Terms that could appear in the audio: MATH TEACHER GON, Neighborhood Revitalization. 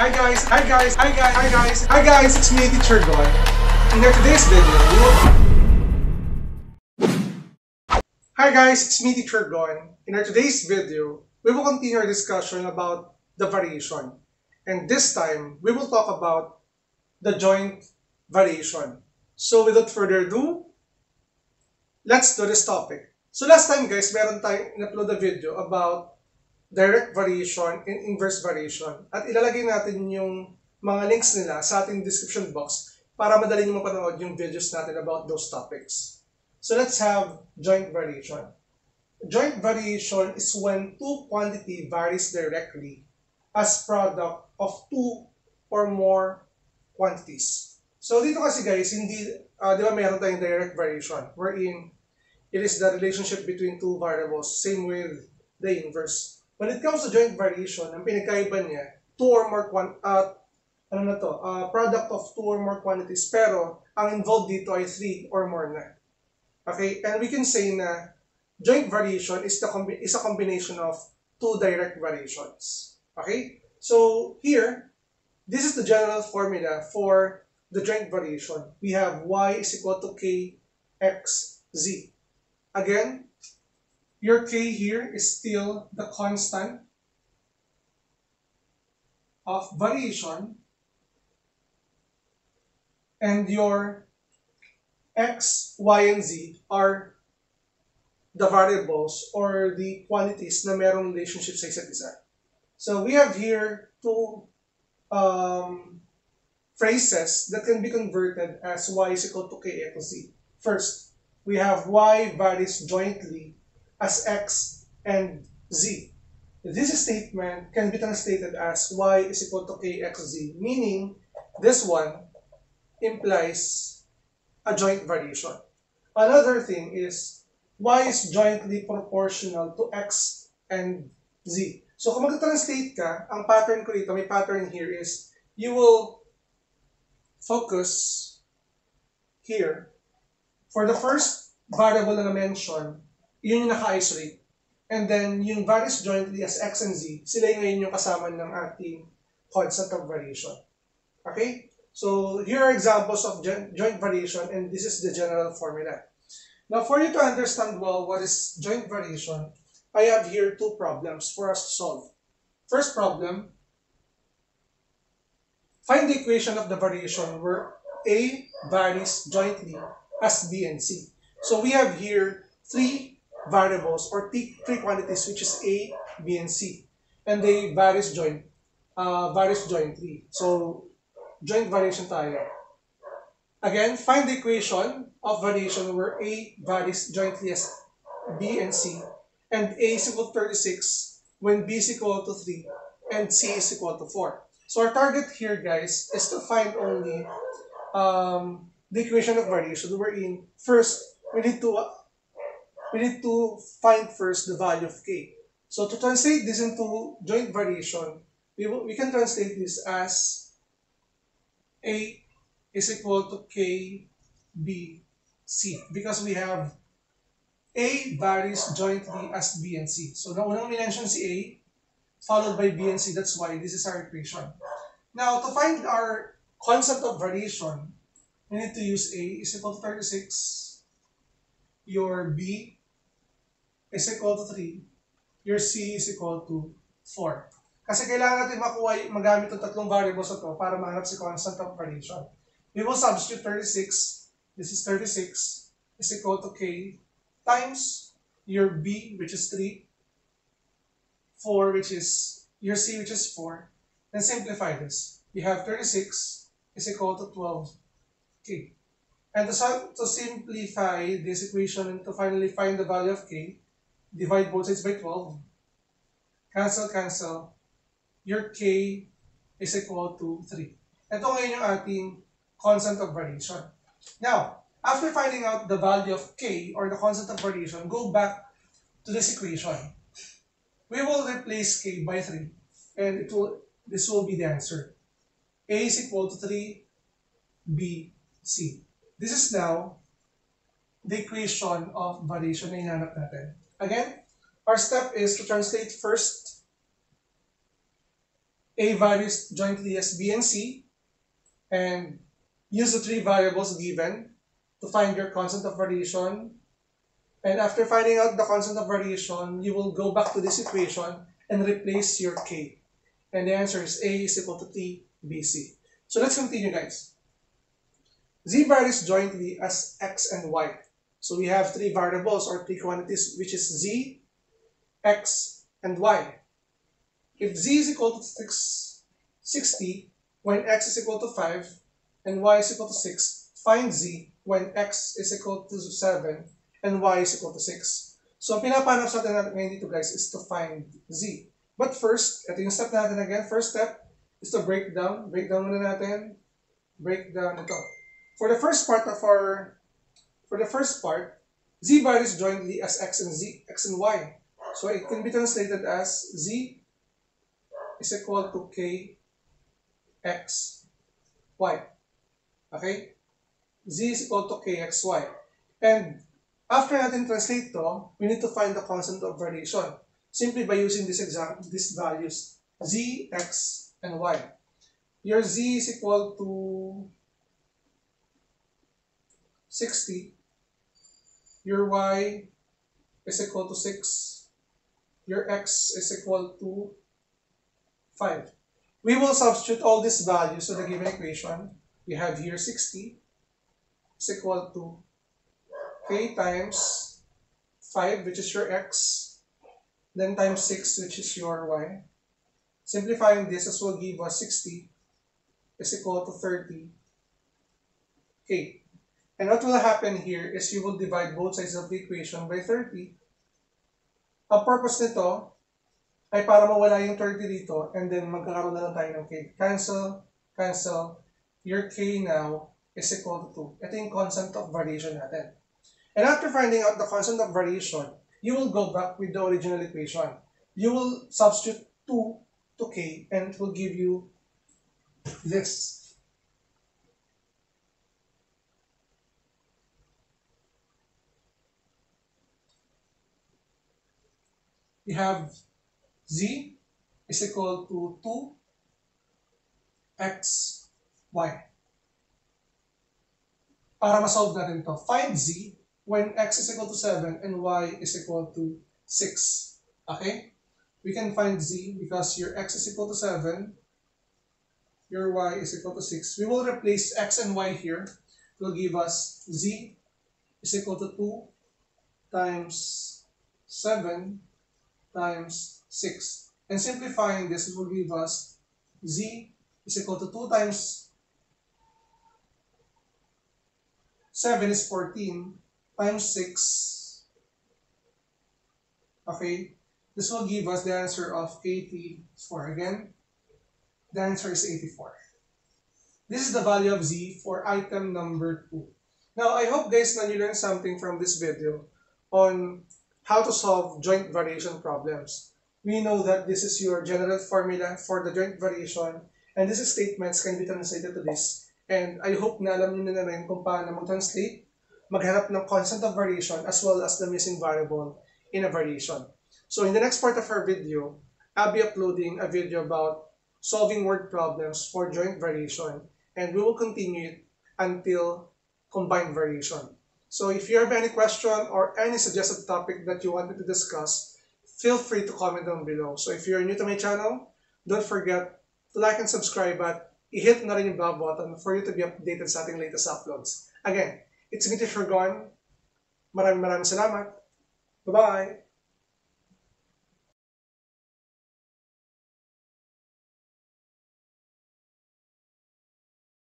Hi guys, it's me, Teacher Gon. In today's video, we will continue our discussion about the variation. And this time, we will talk about the joint variation. So without further ado, let's do this topic. So last time guys, meron tayong in-upload a video about direct variation and inverse variation. At ilalagay natin yung mga links nila sa ating description box para madali nyo mapanood yung videos natin about those topics. So let's have joint variation. Joint variation is when two quantity varies directly as product of two or more quantities. So dito kasi guys, di ba meron tayong direct variation wherein it is the relationship between two variables, same with the inverse. When it comes to joint variation, ang pinagkaiba niya, product of two or more quantities, pero ang involved dito ay three or more na. Okay, and we can say na joint variation is a combination of two direct variations. Okay, so here, this is the general formula for the joint variation. We have y is equal to k, x, z. Again, your k here is still the constant of variation, and your x, y, and z are the variables or the quantities na merong relationship sa isa't isa. So we have here two phrases that can be converted as y is equal to k equals z. First, we have y varies jointly as x and z. This statement can be translated as y is equal to kxz, meaning this one implies a joint variation. Another thing is y is jointly proportional to x and z. So kung mag-translate ka, ang pattern ko dito, may pattern here is you will focus here for the first variable na na-mention, yun yung naka-isolate. And then, yung varies jointly as x and z, sila yung ngayon yung kasama ng ating constant of variation. Okay? So, here are examples of joint variation, and this is the general formula. Now, for you to understand well what is joint variation, I have here two problems for us to solve. First problem, find the equation of the variation where A varies jointly as B and C. So, we have here three variables or three quantities, which is A, B, and C, and they varies jointly. So joint variation tayo. Again, find the equation of variation where A varies jointly as B and C, and A is equal to 36 when B is equal to 3 and C is equal to 4. So our target here, guys, is to find only the equation of variation wherein first we need to find first the value of k. So to translate this into joint variation, we can translate this as A is equal to k, b, c, because we have A varies jointly as b and c. So naunang minention si A, followed by b and c. That's why this is our equation. Now, to find our constant of variation, we need to use A is equal to 36, your b is equal to 3, your C is equal to 4. Kasi kailangan natin magamit ang tatlong variables na to para mahanap si constant of variation. We will substitute 36, this is 36, is equal to K times your B, which is 3, 4, which is your C, which is 4, and simplify this. You have 36 is equal to 12K. And to simplify this equation and to finally find the value of K, divide both sides by 12, cancel, your k is equal to 3. Ito ngayon yung ating constant of variation. Now, after finding out the value of k or the constant of variation, go back to this equation. We will replace k by 3, and this will be the answer. A is equal to 3, b, c. This is now the equation of variation na hinanap natin. Again, our step is to translate first A varies jointly as B and C, and use the three variables given to find your constant of variation. And after finding out the constant of variation, you will go back to this equation and replace your K. And the answer is A is equal to TBC. So let's continue, guys. Z varies jointly as X and Y. So we have three variables or three quantities, which is Z, X, and Y. If Z is equal to 60, when X is equal to 5, and Y is equal to 6, find Z when X is equal to 7, and Y is equal to 6. So ang pinapanap sa atin natin ngayon dito, guys, is to find Z. But first, ito yung step natin again. First step is to break down. Break down muna natin. Break down ito. For the first part, Z varies jointly as X and Z, X and Y. So it can be translated as Z is equal to K, X, Y. Okay? Z is equal to K, X, Y. And after natin translate to, we need to find the constant of variation simply by using these values, Z, X, and Y. Your Z is equal to 60. Your Y is equal to 6. Your X is equal to 5. We will substitute all these values to the given equation. We have here 60 is equal to K times 5, which is your X, then times 6, which is your Y. Simplifying this will give us 60 is equal to 30K. And what will happen here is you will divide both sides of the equation by 30. Ang purpose nito ay para mawala yung 30 dito, and then magkakaroon na lang tayo ng K. Cancel, cancel. Your K now is equal to 2. Ito yung constant of variation natin. And after finding out the constant of variation, you will go back with the original equation. You will substitute 2 to K, and it will give you this. You have Z is equal to 2XY. Para masolve natin ito, find Z when X is equal to 7 and Y is equal to 6. Okay? We can find Z because your X is equal to 7, your Y is equal to 6. We will replace X and Y here. It will give us Z is equal to 2 times 7 times 6. And simplifying this, it will give us Z is equal to 2 times 7 is 14 times 6. Okay, this will give us the answer of 84. Again, the answer is 84. This is the value of Z for item number 2. Now, I hope, guys, that you learned something from this video on how to solve joint variation problems. We know that this is your general formula for the joint variation, and these statements can be translated to this. And I hope na alam niyo na rin kung paano mag-translate, maghanap ng constant of variation as well as the missing variable in a variation. So in the next part of our video, I'll be uploading a video about solving word problems for joint variation, and we will continue it until combined variation. So if you have any question or any suggested topic that you want me to discuss, feel free to comment down below. So if you're new to my channel, don't forget to like and subscribe at i-hit na rin yung bell button for you to be updated sa ating latest uploads. Again, it's MATH Teacher Gon. Maraming salamat. Bye-bye!